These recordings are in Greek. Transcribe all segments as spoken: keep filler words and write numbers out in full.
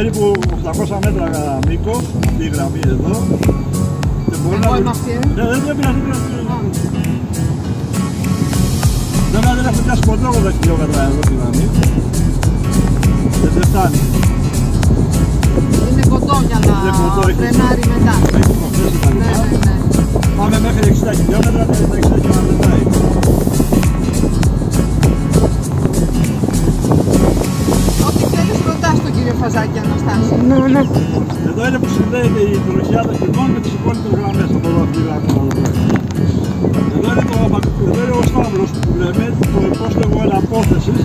περίπου οκτακόσια μέτρα μήκος αυτή η γραμμή εδώ. Δεν πρέπει να φτιάξει μια σποντρόγοντα χιλιόμετρα εδώ τη γραμμή. Δεν φτάνει. Είναι κοντό για να φρενάρει μετά. Πάμε μέχρι εξήντα χιλιόμετρα, τα εξήντα χιλιόμετρα Φαζάκια, ναι, ναι. Εδώ είναι που συνδέεται η τροχιά των χειμών με τις υπόλοιπες γραμμές από εδώ, αυτή η γραμμή. Εδώ είναι, το, εδώ είναι ο σταύρος που λέμε, το υπόστεγο εναπόθεσης.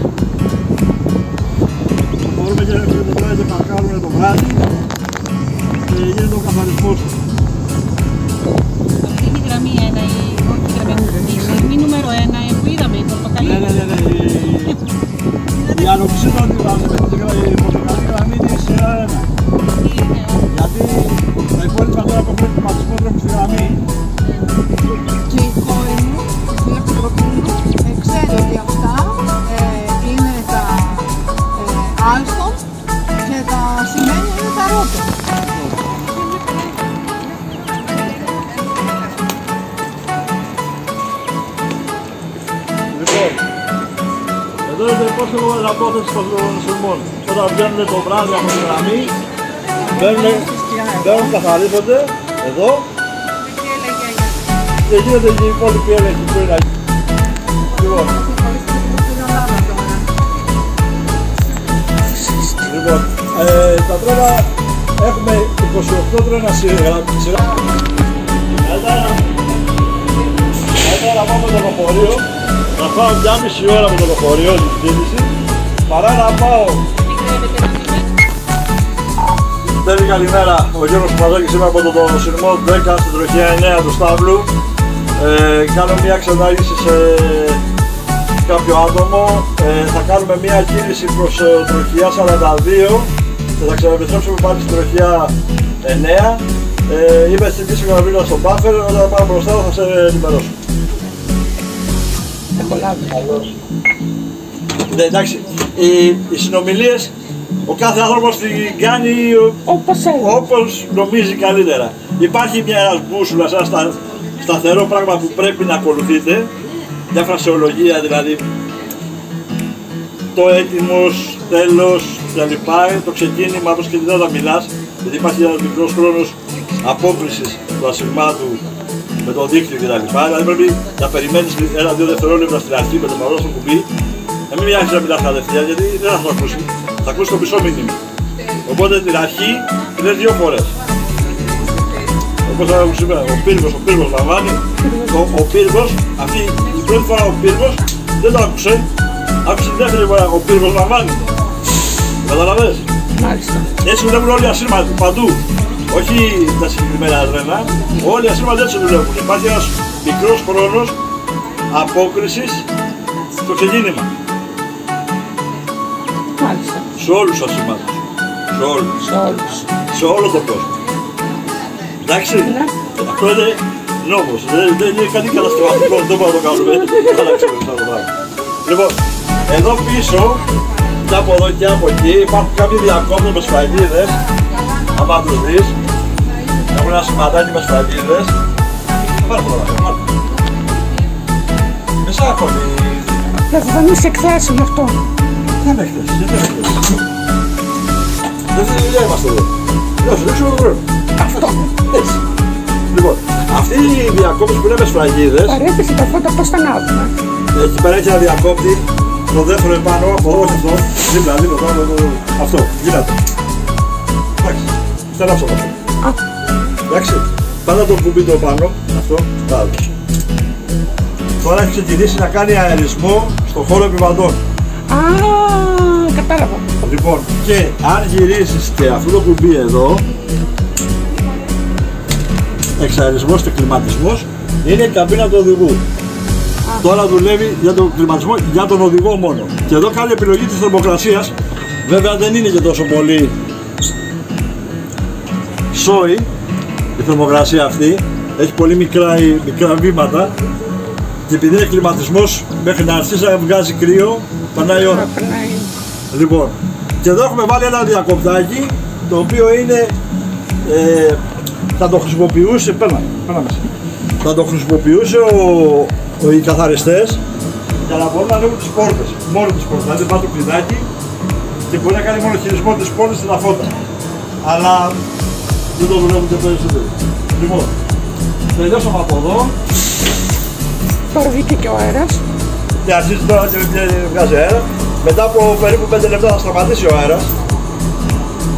Μπορούμε και να χρησιμοποιήσουμε και παρκάρουμε το βράδυ και γίνεται ο καθαρισμός του. Αυτή είναι η γραμμή ένα, η γραμμή νούμερο ένα που είδαμε, η πορτοκαλί. Ναι, ναι, ναι, ναι. Η ανοξύδωτη γραμμή, η πορτοκαλί γραμμή είναι η σειρά ένα. Γιατί τα υπόλοιπα τώρα που έχουν πατσπότροπη στη γραμμή. Και η κόρη μου, η κυρία Πετροπούλου, ξέρει ότι αυτά είναι τα Alstom και τα σημαίνει είναι τα Rotor. Εδώ είναι το υπόστεγο εναπόθεσης των σειρμών. Όταν βγαίνουν το βράδυ από τη γραμμή, μπαίνουν, καθαρίζονται εδώ και γίνεται η υπόλοιπη έλεγχη που είναι εκεί. Λοιπόν, λοιπόν ε, τα τρένα έχουμε είκοσι οκτώ τρένα σειρά. Μετά να πάμε το λεωφορείο. Να πάω μια μισή ώρα με το λεωφορείο τη κίνηση παρά να πάω. Τέλει καλημέρα, ο Γιώργος Παζάκης είμαι από τον σειρμό δέκα στην τροχιά εννέα του Σταύλου. Ε, κάνω μια εξετάγηση σε κάποιο άτομο. Ε, θα κάνουμε μια κίνηση προς τροχιά σαράντα δύο και θα ξαναεπιστρέψουμε πάλι στην τροχιά εννέα. Ε, είμαι στην πίσω γραμμίδα στο buffer, όταν πάω μπροστά θα σε ενημερώσω. Ναι, εντάξει, οι, οι συνομιλίες, ο κάθε άνθρωπος την κάνει όπως, όπως νομίζει καλύτερα. Υπάρχει μια ένας μπούσουλας, ένα στα, σταθερό πράγμα που πρέπει να ακολουθείτε, μια φρασεολογία δηλαδή, το έτοιμος, τέλος κλπ, το ξεκίνημα, όπως και δεν θα μιλάς, γιατί υπάρχει ένας μικρός χρόνος απόκρισης του ασυρμάτου με το δίκτυο κτλ. Δηλαδή πρέπει να περιμένεις ένα-δύο δευτερόλεπτα στην αρχή με το παρόν στο κουμπί. Να μην μοιάζει να μιλάς κατευθείαν γιατί δεν θα το ακούσει. Θα ακούσει το πίσω μήνυμα. Οπότε την αρχή είναι δύο φορές. Όπως θα έχουμε σήμερα, ο πύργος, ο πύργος λαμβάνει. Ο, ο πύργος, αυτή η πρώτη φορά ο πύργος δεν το άκουσε. Άκουσε την δεύτερη φορά, ο πύργος λαμβάνει. Καταλαβαίνεις. Έτσι δουλεύουν όλοι οι ασύρματοι παντού. Όχι τα συγκεκριμένα τρένα. Όλοι οι ασύρματοι έτσι δουλεύουν. Υπάρχει ένας μικρός χρόνος απόκρισης στο ξεκίνημα. Σε όλους τους ασύρματους. Σε όλους. Σε όλους. Σε όλο τον κόσμο. Εντάξει. Ναι. Αυτό είναι νόμος. Δεν, δεν είναι κάτι καταστροφικό. Δεν μπορούμε να το κάνουμε. Δεν αλλάξουμε αυτό το πράγμα. Λοιπόν, εδώ πίσω, και από εδώ και από εκεί, υπάρχουν κάποιοι διακόπτες με σφραγίδες. Άμα τους δεις, έχουν ένα σηματάκι με σφραγίδες. Πάρε το δωράκι, πάρε. Μη σ' αγχώνεις. Θα μη σε εκθέσει γι' αυτό. Δεν με εκθέσεις, γιατί δεν με εκθέσεις. Δεν θέλει δουλειά είμαστε εδώ. Να σου δείξουμε το χρόνο. Αυτό. Έτσι. Λοιπόν, αυτοί οι διακόπτες που είναι με σφραγίδες. Παρέπεσε τα φώτα πώς θα ανάβουμε. Εκεί πέρα έχει ένα διακόπτη. Το δεύτερο επάνω, από εδώ και αυτό. Δίπλα, δίπλα, αυτό. Γίνεται. Εντάξει. Στενά αυτό. Εντάξει. Πάντα το κουμπί το πάνω. Αυτό. Πάμε. Τώρα έχει ξεκινήσει να κάνει αερισμό στον χώρο επιβατών. Α, κατάλαβα. Λοιπόν, και αν γυρίσεις και αυτό το κουμπί εδώ, εξαερισμός και κλιματισμός, είναι η καμπίνα του οδηγού. Α. Τώρα δουλεύει για τον κλιματισμό, για τον οδηγό μόνο. Και εδώ κάνει επιλογή της θερμοκρασίας. Βέβαια δεν είναι και τόσο πολύ σόι η θερμοκρασία αυτή. Έχει πολύ μικρά, μικρά βήματα. Και επειδή είναι κλιματισμός, μέχρι να αρχίσει να βγάζει κρύο, περνάει η ώρα. Λοιπόν, και εδώ έχουμε βάλει ένα διακοπτάκι το οποίο είναι ε, θα το χρησιμοποιούσε, πέρα, πέρα μέσα, θα το χρησιμοποιούσε ο, ο, οι καθαριστές για να μπορούν να ανοίγουν τις πόρτες, μόνο τις πόρτες, δηλαδή πάει το κλειδάκι και μπορεί να κάνει μόνο χειρισμό της πόρτες στα φώτα, αλλά δεν το δουλεύουν και περισσότερο. Λοιπόν, τελειώσαμε από εδώ. Τώρα βγήκε και ο αέρας. Και αρχίζει τώρα και βγάζει αέρα. Μετά από περίπου πέντε λεπτά θα σταματήσει ο αέρας.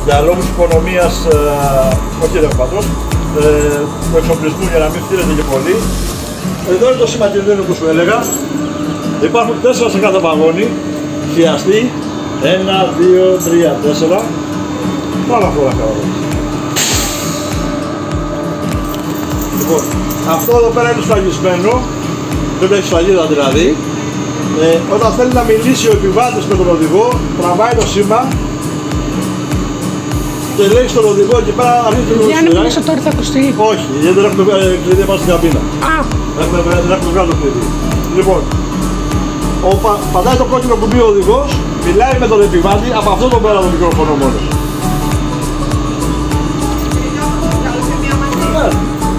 Για λόγους οικονομίας, ε, όχι ρε πατρός, ε, του εξοπλισμού για να μην φτύρεται και πολύ. Εδώ είναι το σηματιδίνο που σου έλεγα. Υπάρχουν τέσσερα σε κάθε βαγόνι. Χρειαστεί ένα, δύο, τρία, τέσσερα. Πάρα πολλά καλά. Λοιπόν, αυτό εδώ πέρα είναι σφραγισμένο, δεν έχει σφραγίδα δηλαδή. Ε, όταν θέλει να μιλήσει ο επιβάτης με τον οδηγό, τραβάει το σήμα και λέει στον οδηγό εκεί πέρα αρχίζει να μιλήσει. Για να μιλήσω τώρα θα ακουστεί. Όχι, γιατί δεν έχουμε κλειδί πάνω στην καμπίνα. Α! Δεν έχουμε βγάλει το κλειδί. Λοιπόν, ο, πα, πατάει το κόκκινο κουμπί ο οδηγός, μιλάει με τον επιβάτη από αυτό το πέρα το μικρόφωνο μόνο.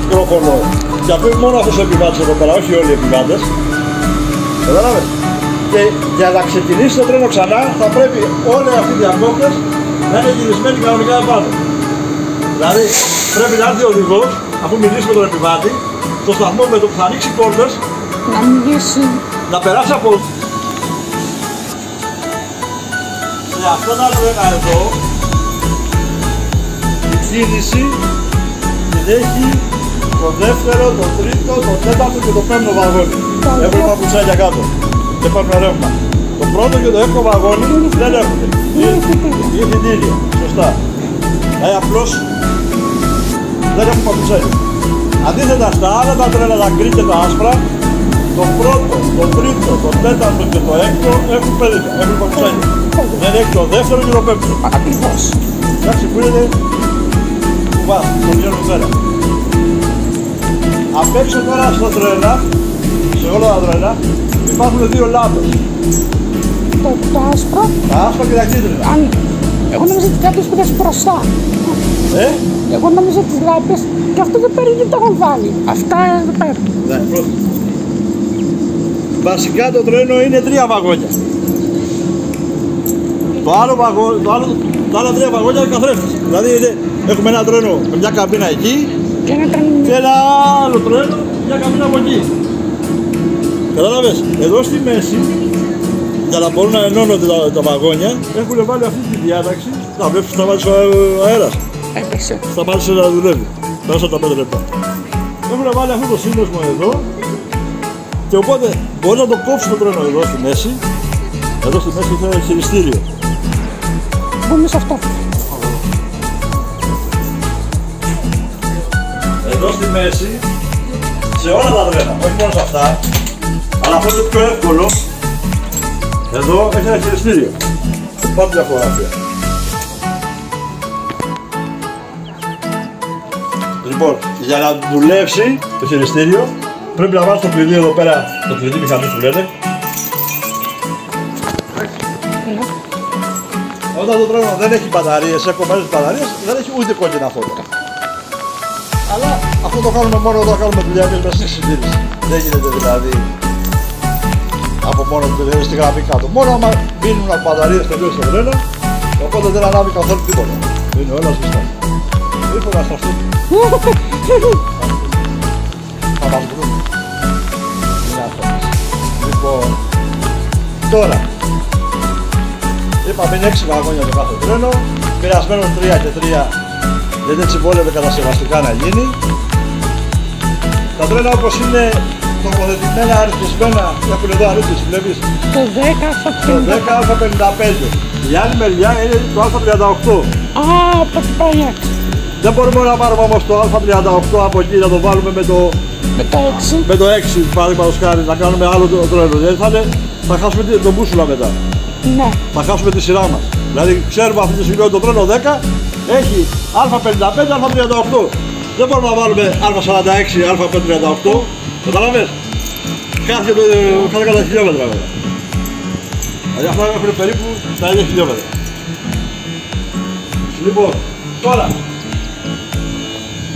Μικρόφωνο. Και ακούει μόνο αυτός ο επιβάτης εδώ πέρα, όχι όλοι οι επιβάτες. Κατάλαβες. Και για να ξεκινήσει το τρένο ξανά θα πρέπει όλοι αυτοί οι διακόπτες να είναι γυρισμένοι κανονικά επάνω. Δηλαδή πρέπει να έρθει ο οδηγός, αφού μιλήσει με τον επιβάτη, στο σταθμό με το που θα ανοίξει πόρτες, να μιλήσει, να περάσει από... Για αυτό τα τρένα εδώ, η κίνηση την έχει το δεύτερο, το τρίτο, το τέταρτο και το πέμπτο βαγόνι. Έχουν παπουτσάκια κάτω και παίρνουν ρεύμα. Το πρώτο και το έκτο βαγόνι δεν έχουν. Είναι φυτίλιο. Σωστά. Ε, απλώς δεν έχουν παπουτσάκια. Αντίθετα στα άλλα τα τρένα, τα γκρι και τα άσπρα, το πρώτο, το τρίτο, το τέταρτο και το έκτο έχουν παιδίκα, έχουν παπουτσάκια. Δεν έχει το δεύτερο και το πέμπτο. Ακριβώς. Εντάξει, που είναι κουβά, το βγαίνουν πέρα. Απ' έξω τώρα στα τρένα, σε όλα τα τρένα, υπάρχουν δύο λάμπες. Το, το άσπρο. Τα άσπρα και τα κίτρινα. Αν... Εγώ νόμιζα ότι κάποιος πήγες μπροστά. Ε? Εγώ νόμιζα τις λάμπες και αυτό δεν παίρνει, δεν τα έχω βάλει. Αυτά δεν παίρνουν. Ναι, πρώτα. Βασικά το τρένο είναι τρία βαγόνια. Το άλλο βαγόνι, το άλλο, τα άλλα τρία βαγόνια είναι καθρέφτες. Δηλαδή είναι, έχουμε ένα τρένο με μια καμπίνα εκεί, και ένα άλλο τρένο για καμπίνα από εκεί. Κατάλαβες, εδώ στη μέση, για να μπορούν να ενώνονται τα, τα βαγόνια, έχουν βάλει αυτή τη διάταξη. Να βλέπεις, σταμάτησε ο αέρας. Έπεσε. Σταμάτησε να δουλεύει. Πέρασαν τα πέντε λεπτά. Έχουν βάλει αυτό το σύνδεσμο εδώ. Και οπότε μπορεί να το κόψει το τρένο εδώ στη μέση. Εδώ στη μέση είναι χειριστήριο. Μπούμε σε αυτό. Εδώ στη μέση, σε όλα τα τρένα, όχι μόνο σε αυτά, αλλά αυτό είναι πιο εύκολο. Εδώ έχει ένα χειριστήριο. Πάμε μια φωτογραφία. Λοιπόν, για να δουλέψει το χειριστήριο, πρέπει να βάλεις το κλειδί εδώ πέρα, το κλειδί μηχανής που λέτε. Όταν το τρένο δεν έχει μπαταρίες, έχω μέρες μπαταρίες, δεν έχει ούτε κόκκινα φώτα. Αλλά αυτό το κάνουμε μόνο όταν κάνουμε δουλειά και μέσα στη συντήρηση. Δεν γίνεται δηλαδή από μόνο που τελειώνει στη γραμμή κάτω. Μόνο άμα μείνουν από μπαταρίες τελείως στο τρένο, οπότε δεν ανάβει καθόλου τίποτα. Είναι όλα σβηστά. Ήρθω να στραφτούν. Θα μας βρουν. Είναι αυτό. Λοιπόν, τώρα, είπαμε είναι έξι βαγόνια το κάθε τρένο, μοιρασμένο τρία και τρία. Γιατί έτσι βόλευε κατασκευαστικά να γίνει. Τα τρένα όπως είναι τοποθετημένα, αριθμισμένα, έχουν εδώ αριθμίσει, βλέπεις. Το δέκα α πενήντα πέντε. Η άλλη μεριά είναι το α τριάντα οκτώ. Α, από την παλιά. Δεν μπορούμε να πάρουμε όμως το α τριάντα οκτώ από εκεί να το βάλουμε με το, με το έξι. Με το έξι, παραδείγματος χάρη, να κάνουμε άλλο το τρένο. Δηλαδή θα, είναι, θα χάσουμε τον μπούσουλα μετά. Ναι. Θα χάσουμε τη σειρά μας. Δηλαδή ξέρουμε αυτή τη στιγμή το τρένο δέκα. Έχει α πενήντα πέντε, α τριάντα οκτώ. Δεν μπορούμε να βάλουμε α σαράντα έξι, α πεντακόσια τριάντα οκτώ. Καταλαβες. Κάθε, κάθε κατά χιλιόμετρα. Δηλαδή αυτά έχουν περίπου τα ίδια χιλιόμετρα. Λοιπόν, Τώρα,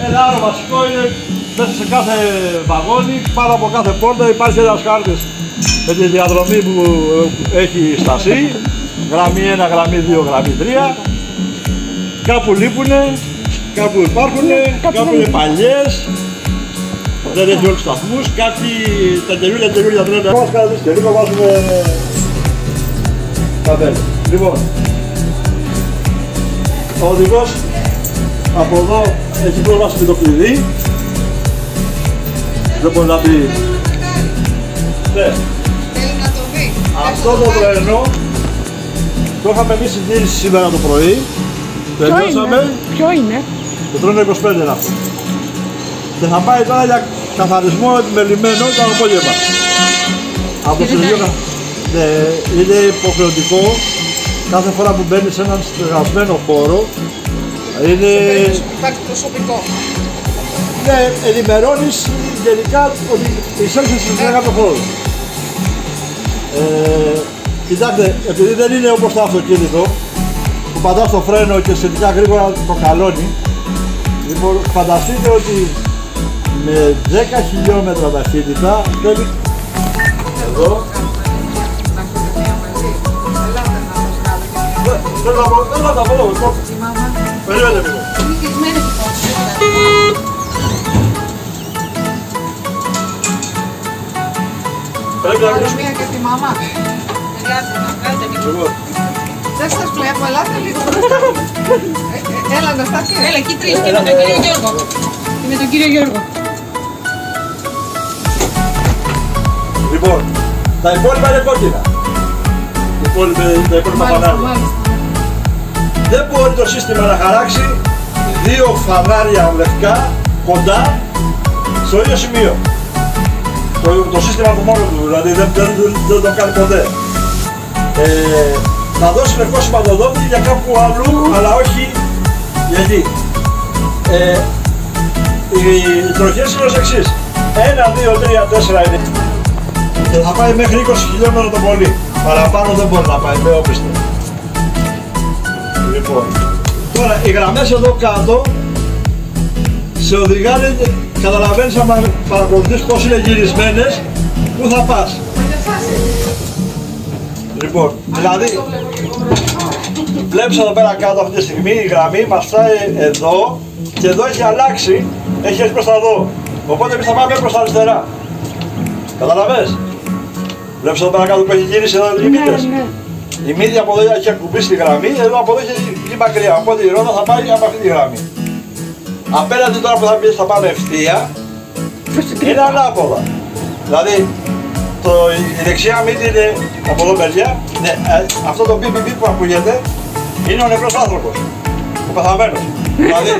ένα άλλο βασικό είναι μέσα σε κάθε βαγόνι, πάνω από κάθε πόρτα υπάρχει ένας χάρτης με τη διαδρομή που έχει στασί, γραμμή ένα, γραμμή δύο, γραμμή τρία. Κάπου λείπουνε, κάπου υπάρχουνε, κάπου είναι παλιές, δεν έχει όλους τους σταθμούς, κάποιοι τα καινούργια καινούργια τρένα. Μας κάνετε και λίγο βάζουμε τα τέλη. Λοιπόν, ο οδηγός από εδώ έχει πρόσβαση με το κλειδί, δεν μπορεί να πει. Ναι. Αυτό το τρένο το είχαμε εμείς συντήρηση σήμερα το πρωί. Τελειώσαμε. Ποιο είναι? Το τρένο είκοσι πέντε είναι αυτό. Και θα πάει τώρα για καθαρισμό επιμελημένο το απόγευμα. Από τις δύο. Ναι, είναι υποχρεωτικό κάθε φορά που μπαίνει σε έναν συνεργασμένο χώρο. Είναι. Υπάρχει προσωπικό. Ναι, ενημερώνεις γενικά ότι εισέλθεις σε συνεργατό χώρο. Ε, κοιτάξτε, επειδή δεν είναι όπως το αυτοκίνητο, που πατάς το φρένο και σχετικά γρήγορα το καλώνει, λοιπόν, φανταστείτε ότι με δέκα χιλιόμετρα ταχύτητα πρέπει εδώ. Δεν θα τα πω, λοιπόν. Περίμενε λίγο. Πρέπει να μιλήσουμε. Μία και τη μαμά. Δεν σας βλέπω, ελάτε λίγο. Έλα, Αναστάσια. Έλα, εκεί τρεις και με τον κύριο Γιώργο. Και με τον κύριο Γιώργο. Λοιπόν, τα υπόλοιπα είναι κόκκινα. Τα υπόλοιπα φανάρια. Δεν μπορεί το σύστημα να χαράξει δύο φανάρια λευκά κοντά στο ίδιο σημείο. Το, το σύστημα από μόνο του, δηλαδή δεν, δεν, δεν, δεν το κάνει ποτέ. Ε, να δώσει λευκό σηματοδότη για κάπου αλλού, αλλά όχι γιατί. Ε, οι τροχές είναι ως εξής. ένα, δύο, τρία, τέσσερα είναι. Και θα πάει μέχρι είκοσι χιλιόμετρα το πολύ. Παραπάνω δεν μπορεί να πάει, με όπιστο. Λοιπόν, τώρα οι γραμμές εδώ κάτω σε οδηγάνε. Καταλαβαίνεις άμα παρακολουθείς πώς είναι γυρισμένες, πού θα πας. Λοιπόν, δηλαδή, βλέπεις εδώ πέρα κάτω αυτή τη στιγμή η γραμμή μας φτάει εδώ και εδώ έχει αλλάξει, έχει έρθει προς τα εδώ. Οπότε εμείς θα πάμε προς τα αριστερά. Καταλαβαίνεις. Βλέπεις εδώ πέρα κάτω που έχει γυρίσει εδώ οι μύτες. Η μύτη από εδώ έχει ακουμπήσει τη γραμμή, εδώ από εδώ έχει γίνει μακριά. Οπότε η ρόδα θα πάει από αυτή τη γραμμή. Απέναντι τώρα που θα πηγαίνεις θα πάνε ευθεία, είναι ανάποδα. Δηλαδή, το, η δεξιά μύτη είναι από εδώ παιδιά, ναι, αυτό το πιπ πιπ που ακούγεται είναι ο νεκρός άνθρωπος, ο πεθαμένος. Δηλαδή,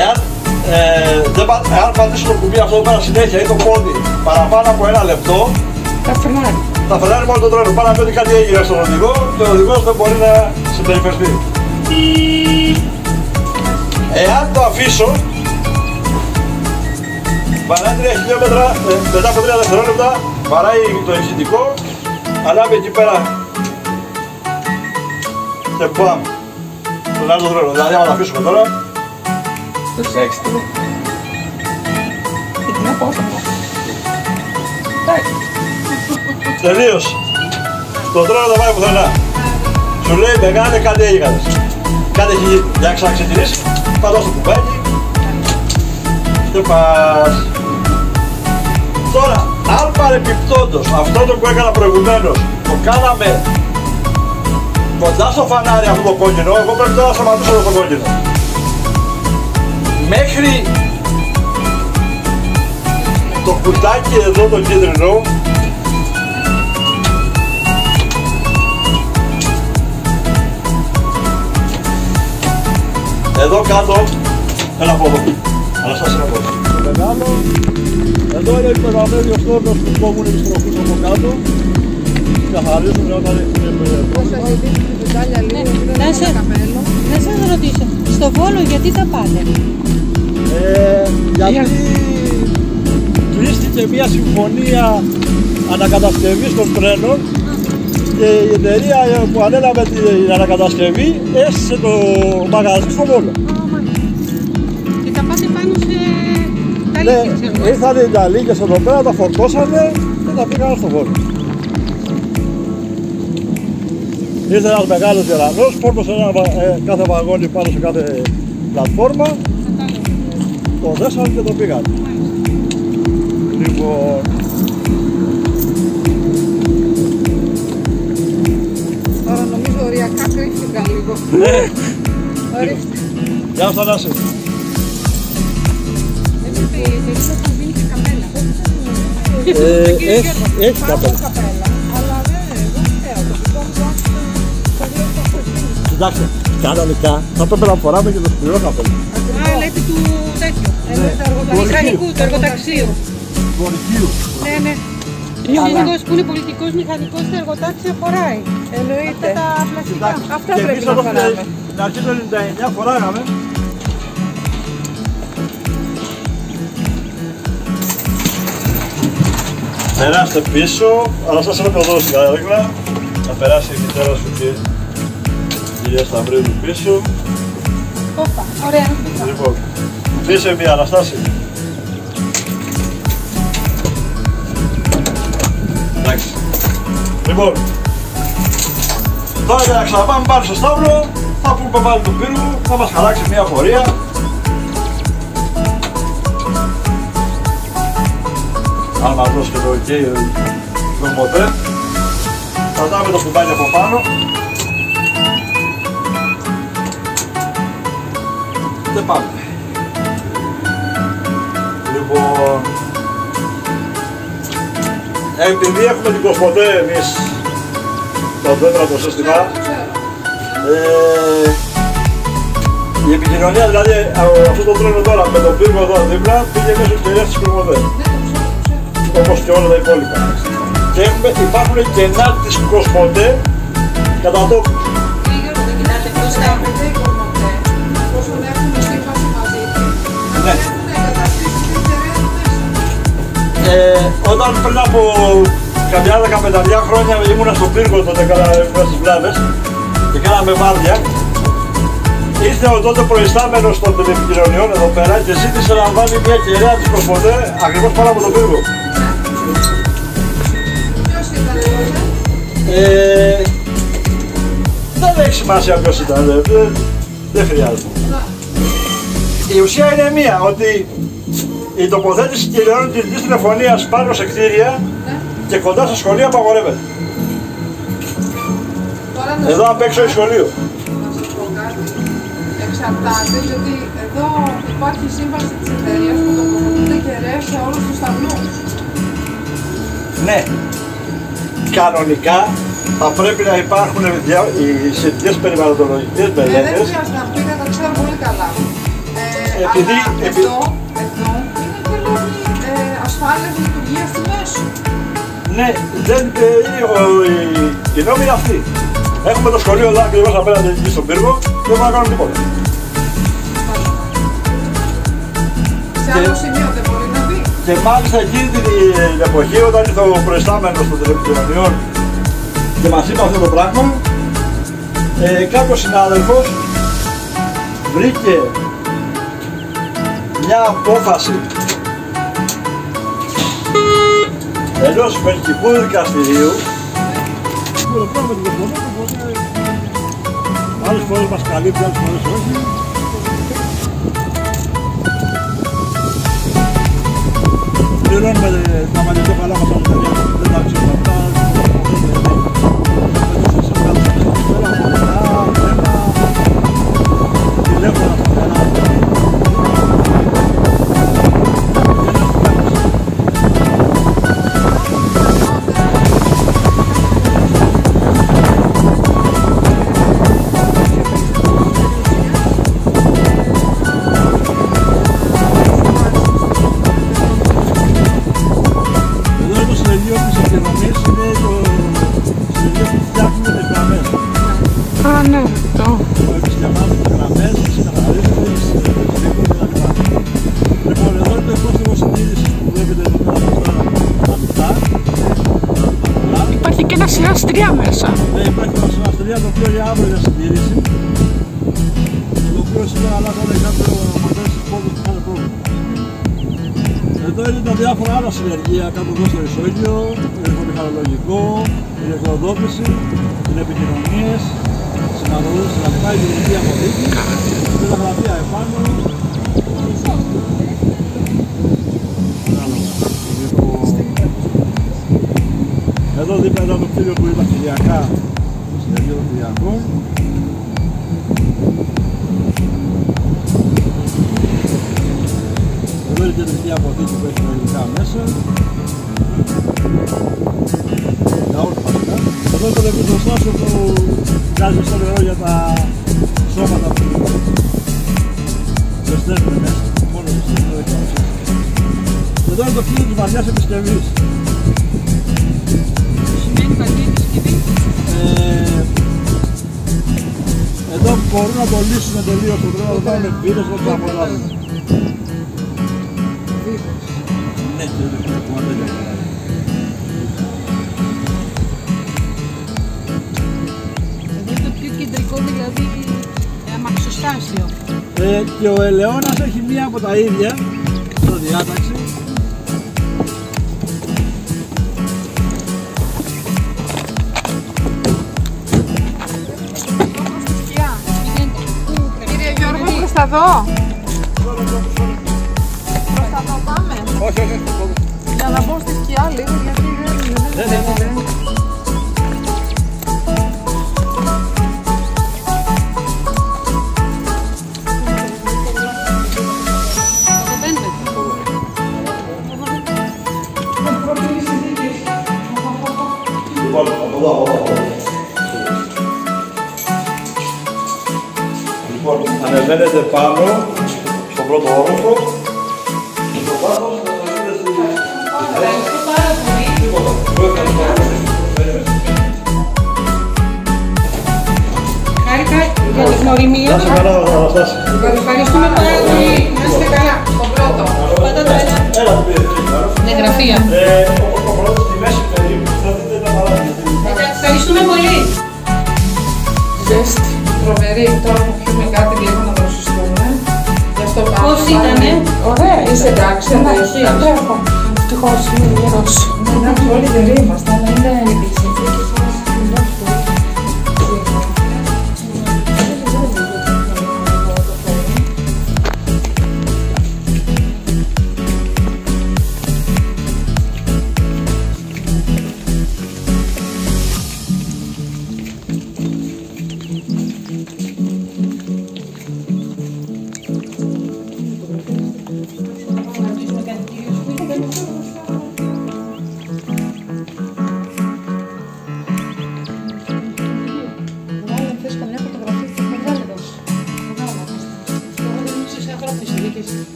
εάν, ε, δεν, εάν πατήσεις το κουμπί αυτό εδώ πέρα συνέχεια ή το πόδι παραπάνω από ένα λεπτό, τα φρενάρει. Τα φρενάρει μόνο το τρένο. Πάνε να πει ότι κάτι έγινε στον οδηγό και ο οδηγός δεν μπορεί να συμπεριφερθεί. Εάν το αφήσω, βαράει τρία χιλιόμετρα, ε, μετά από τρία δευτερόλεπτα βαράει το ηχητικό, ανάβει εκεί πέρα και μπαμ, τον άλλο τρένο. Δηλαδή άμα το αφήσουμε τώρα, το σέξτε. Και τι να πω, θα πω. Τελείως. Το τρένο δεν πάει πουθενά. Σου λέει μεγάλε κάτι έγινε. Κάτι έχει γίνει. Για ξαναξεκινήσει. Πατώ στο κουμπάκι και πας. Τώρα, αν παρεμπιπτόντως αυτό το που έκανα προηγουμένως το κάναμε κοντά στο φανάρι αυτό το κόκκινο, εγώ πρέπει τώρα να σταματήσω αυτό το κόκκινο. Μέχρι το κουτάκι εδώ το κίτρινο εδώ κάτω, ένα από εδώ, Αναστάση από εδώ. Το μεγάλο, εδώ είναι εκμεγαμένοι ο στόρνος που κόβουν οι στροφούς από κάτω. Καθαρίζουν όταν είναι πρόβλημα. Να σας ρωτήσω, στο Βόλο γιατί θα πάτε? Ε, γιατί κλείστηκε μια συμφωνία ανακατασκευής των τρένων. και η εταιρεία που ανέλαβε την ανακατασκευή έστησε το μαγαζί στο Βόλο. Και τα πάτε πάνω σε Ιταλίκες? Ναι, ήρθαν οι Ιταλίκες εδώ πέρα, τα φορτώσανε και τα πήγαν στο Βόλο. Ήρθε ένας μεγάλος γερανός, φόρτωσε κάθε βαγόνι πάνω σε κάθε πλατφόρμα. Το δέσανε και το πήγαν. Λοιπόν, τώρα νομίζω οριακά κρύφτηκα λίγο. Ναι. Ορίστε. Γεια σας, Θανάση. Δεν είπε η εταιρεία που δίνει και καπέλα. Έχει καπέλα. Αλλά ναι, δεν φταίω. Το δικό μου άσχημα το δύο καπέλα. Κοιτάξτε, κανονικά θα πρέπει να φοράμε και το σκληρό καπέλα. Α, λέτε του τέτοιου. Του μηχανικού, του εργοταξίου. Ναι, ναι. Ο μηχανικός που είναι πολιτικός μηχανικός στα εργοτάξια φοράει. Εννοείται. Αυτά τα πλαστικά. Αυτά πρέπει να φοράμε. Να αρχίσει το χίλια εννιακόσια ενενήντα εννιά φοράγαμε. Περάστε πίσω, αλλά σας έχω δώσει καρέκλα. Θα περάσει η μητέρα σου και η κυρία Σταυρίδου πίσω. Όπα, ωραία. Λοιπόν, πίσω μια Αναστάση. Λοιπόν, τώρα για να ξαναπάμε πάλι στο Σταύρο, θα πούμε πάλι τον πύργο, θα μας χαλάξει μια πορεία. Αν μας δώσει και το ok, νομποτέ. Πατάμε το κουμπάκι από πάνω. Και πάμε. Λοιπόν, επειδή έχουμε την Κοσμοτέ εμείς το τέταρτο σύστημα, ε, η επικοινωνία, δηλαδή αυτό το τρένο τώρα με τον πύργο εδώ δίπλα, πήγε μέσω κυρίας της Κοσμοτέ, όπως και όλα τα υπόλοιπα. Και έχουμε, υπάρχουν κενά της Κοσμοτέ κατά τόπου. Δεν κοιτάτε πώς τα άκουτε η Κοσμοτέ, πώς δεν έχουμε σύμφαση μαζί της. Ε, όταν πριν από καμιά δεκαπενταριά χρόνια ήμουνα στο πύργο τότε, ήμουνα στις Βλάβες και κάναμε βάρδια, ήρθε ο τότε προϊστάμενος των τηλεπικοινωνιών εδώ πέρα και ζήτησε να βάλει μια κεραία της Κοσμοτέ ακριβώς πάνω από τον πύργο. Ε, δεν έχει σημασία ποιος ήταν, δεν δε, δε χρειάζεται. Η ουσία είναι μία, ότι η τοποθέτηση κυραιών της τηλεφωνίας πάνω σε κτίρια και κοντά στα σχολεία απαγορεύεται. Εδώ απ' έξω έχει σχολείο. Να σας πω κάτι, εξαρτάται, γιατί εδώ υπάρχει σύμβαση της εταιρείας που τοποθετούνται κεραίες σε όλους τους σταθμούς. Ναι, κανονικά θα πρέπει να υπάρχουν οι σχετικές περιβαλλοντολογικές μελέτες. Δεν χρειάζεται να πείτε, τα ξέρω πολύ καλά. Επειδή ασφάλεια λειτουργία στη μέση. Ναι, δεν, ε, η, η νόμη είναι αυτή. Έχουμε το σχολείο εδώ ακριβώς απέναντι εκεί στον πύργο, δεν μπορούμε να κάνουμε τίποτα. Σε άλλο σημείο δεν μπορεί να μπει. Και μάλιστα εκείνη την εποχή, όταν ήρθε ο προϊστάμενος των τηλεπικοινωνιών και μας είπε αυτό το πράγμα, ε, κάποιος συνάδελφος βρήκε μια απόφαση ενός βελγικού δικαστηρίου. Το πρόβλημα με την Κοσμοτέ είναι ότι άλλες φορές μας καλύπτει, άλλες φορές όχι. Πληρώνουμε τα μαγνητικά παλάκα πάνω στα διάρκεια, δεν τα ξέρουμε αυτά. Gracias. μέσα. Δεν υπάρχει παρασκευαστηρία, το οποίο για αύριο για συντήρηση. Το οποίο σήμερα αλλάζει όλα κάποιο μοντέλο πόλου που θα πρόβλημα. Εδώ είναι τα διάφορα άλλα συνεργεία κάτω εδώ στο ισόγειο, ηλεκτρομηχανολογικό, ηλεκτροδότηση, τηλεπικοινωνίες, συναδρομές, συναδρομικά, ηλεκτρική αποδίκη, τα γραφεία επάνω. Εδώ δίπλα ήταν το κτίριο που ήταν κυριακά, το συνεργείο των Κυριακών. Εδώ είναι η κεντρική αποθήκη που έχει υλικά μέσα. Για όλους βασικά. Εδώ είναι το λεπτοστάσιο που βγάζει στο νερό για τα σώματα που ζεσταίνουν μέσα. Μόνο ζεσταίνουν το δικό μας. Εδώ είναι το κτίριο της βαριάς επισκευής. Εδώ μπορούν να το λύσουν τελείως το τρόπο, θα πάρουν πύρες, θα ξαπολάζουν. Ναι, και δεν θα πω αν δεν θα πω. Εδώ είναι το πιο κεντρικό, δηλαδή αμαξοστάσιο. Και ο Ελαιώνας έχει μία από τα ίδια, στο διάταξη. Προς τα δω! Προς τα δω πάμε! Όχι, όχι, όχι! Για να μπω στη σκιά λίγο, γιατί δεν είναι... Ανεβαίνετε πάνω, στον πρώτο όροφο, και στο βάθος θα σας δείτε στη θέση. Χάρηκα για την γνωριμία. Ευχαριστούμε πάρα πολύ. Να είστε καλά. Στον πρώτο. Πάντα το ένα. Ναι, γραφεία. Όπως το πρώτο στη μέση περίπου. Ευχαριστούμε πολύ. Ζέστη. Τρομερή. Τώρα που πιούμε κάτι λίγο να δροσιστούμε. Πώς ήτανε? Ωραία, είσαι εντάξει. Ευτυχώς είναι γύρω σου. Όλοι γεροί είμαστε, αλλά είναι η συνθήκη.